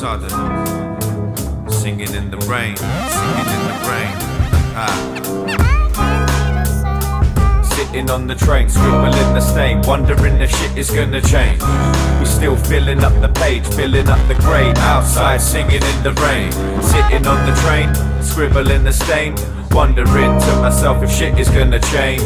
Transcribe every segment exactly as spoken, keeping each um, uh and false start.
Southern, singing in the rain, singing in the rain. Ah. Sitting on the train, scribbling the stain, wondering if shit is gonna change. We still filling up the page, filling up the grade, outside singing in the rain. Sitting on the train, scribbling the stain, wondering to myself if shit is gonna change.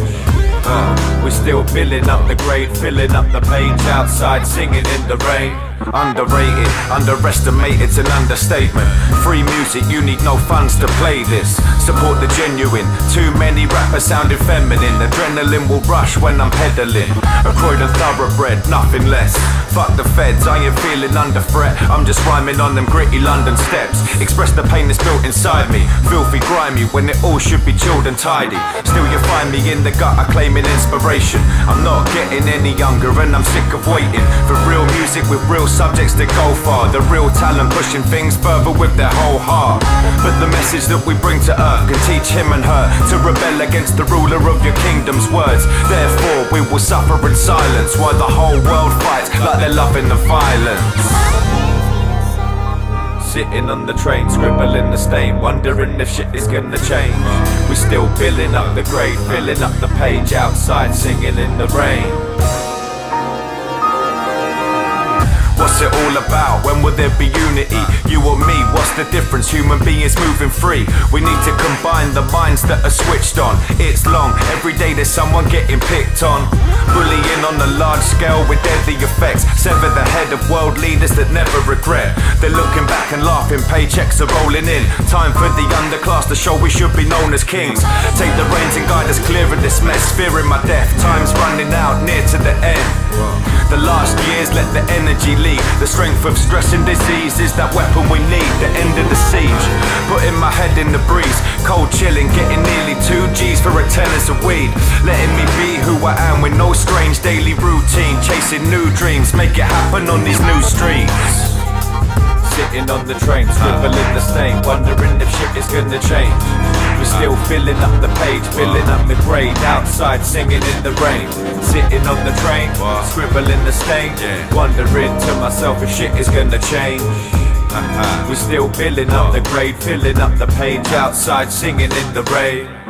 Uh, we're still filling up the grade, filling up the page, outside singing in the rain. Underrated, underestimated's an understatement. Free music, you need no funds to play this. Support the genuine, too many rappers sounding feminine. Adrenaline will rush when I'm pedaling. A Croydon thoroughbred, nothing less. Fuck the feds, I ain't feeling under threat. I'm just rhyming on them gritty London steps. Express the pain that's built inside me. Filthy, grimy, when it all should be chilled and tidy. Still you find me in the gutter claiming inspiration. I'm not getting any younger and I'm sick of waiting for real music with real subjects to go far. The real talent pushing things further with their whole heart. But the message that we bring to earth can teach him and her to rebel against the ruler of your kingdom's words. Therefore we will suffer in silence while the whole world fights like they're loving the violence. Sitting on the train, scribbling the stain, wondering if shit is gonna change. We still filling up the grade, filling up the page, outside singing in the rain. What's it all about? When will there be unity? You or me, what's the difference? Human beings moving free. We need to combine the minds that are switched on. It's long, every day there's someone getting picked on. Bullying on a large scale with deadly effects. Sever the head of world leaders that never regret. They're looking back and laughing, paychecks are rolling in. Time for the underclass to show we should be known as kings. Take the reins and guide us clear of this mess. Fearing my death, time's running out, near to the end. The last years let the energy leave. The strength of stress and disease is that weapon we need. The end of the siege, putting my head in the breeze. Cold chilling, getting nearly two G's for a tennis of weed. Letting me be who I am with no strange daily routine. Chasing new dreams, make it happen on these new streets. Sitting on the train, scribbling the stain, wondering if shit is gonna change. We're still filling up the page, filling up the grade, outside singing in the rain. Sitting on the train, scribbling the stain, wondering to myself if shit is gonna change. We're still filling up the grade, filling up the page, outside singing in the rain.